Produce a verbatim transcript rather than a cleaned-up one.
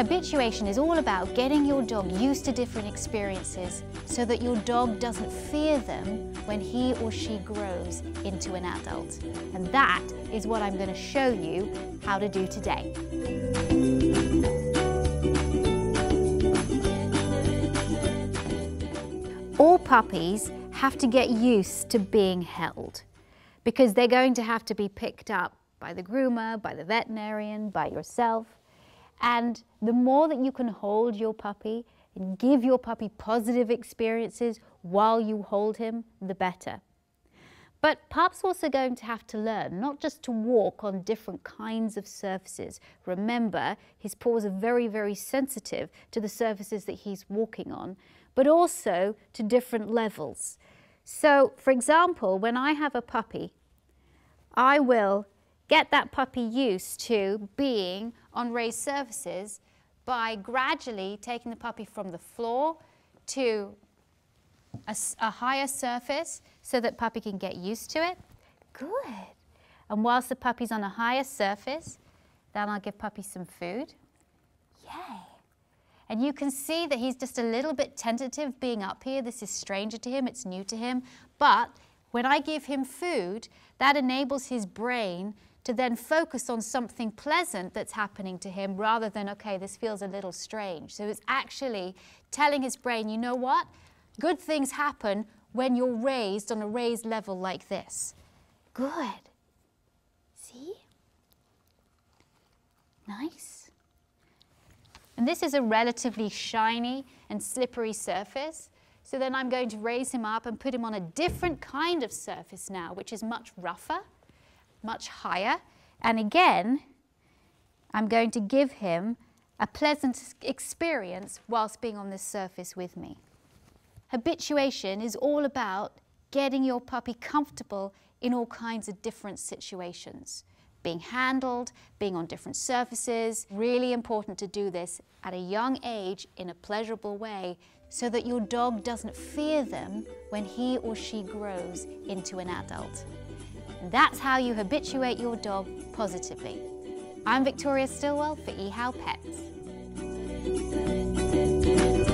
Habituation is all about getting your dog used to different experiences so that your dog doesn't fear them when he or she grows into an adult. And that is what I'm going to show you how to do today. All puppies have to get used to being held because they're going to have to be picked up by the groomer, by the veterinarian, by yourself. And the more that you can hold your puppy and give your puppy positive experiences while you hold him, the better. But pups are also going to have to learn not just to walk on different kinds of surfaces. Remember, his paws are very, very sensitive to the surfaces that he's walking on, but also to different levels. So, for example, when I have a puppy, I will get that puppy used to being on raised surfaces by gradually taking the puppy from the floor to a, a higher surface so that puppy can get used to it. Good. And whilst the puppy's on a higher surface, then I'll give puppy some food. Yay. And you can see that he's just a little bit tentative being up here. This is stranger to him, it's new to him. But when I give him food, that enables his brain to then focus on something pleasant that's happening to him rather than, okay, this feels a little strange. So it's actually telling his brain, you know what? Good things happen when you're raised on a raised level like this. Good. See? Nice. And this is a relatively shiny and slippery surface. So then I'm going to raise him up and put him on a different kind of surface now, which is much rougher, much higher, and again I'm going to give him a pleasant experience whilst being on this surface with me. Habituation is all about getting your puppy comfortable in all kinds of different situations. Being handled, being on different surfaces. Really important to do this at a young age in a pleasurable way so that your dog doesn't fear them when he or she grows into an adult. And that's how you habituate your dog positively. I'm Victoria Stilwell for eHow Pets.